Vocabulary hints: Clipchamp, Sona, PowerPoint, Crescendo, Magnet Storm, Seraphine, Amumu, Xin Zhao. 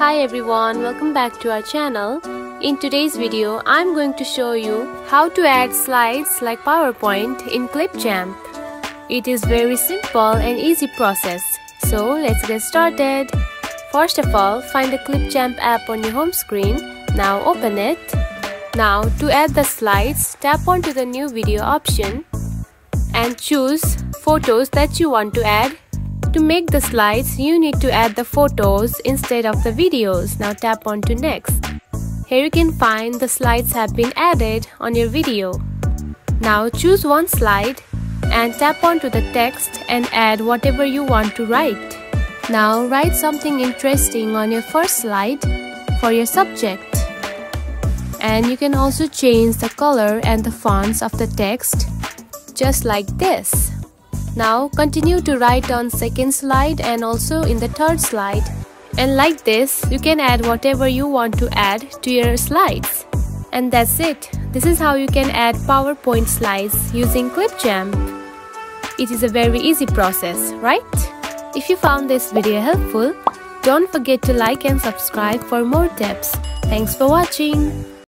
Hi everyone, welcome back to our channel. In today's video, I'm going to show you how to add slides like PowerPoint in Clipchamp. It is very simple and easy process. So let's get started. First of all, find the Clipchamp app on your home screen. Now open it. Now to add the slides, tap onto the new video option and choose photos that you want to add. To make the slides, you need to add the photos instead of the videos. Now tap on to next. Here you can find the slides have been added on your video. Now choose one slide and tap on to the text and add whatever you want to write. Now write something interesting on your first slide for your subject. And you can also change the color and the fonts of the text just like this. Now continue to write on second slide and also in the third slide. And like this, you can add whatever you want to add to your slides. And that's it. This is how you can add PowerPoint slides using Clipchamp. It is a very easy process, right? If you found this video helpful, don't forget to like and subscribe for more tips. Thanks for watching.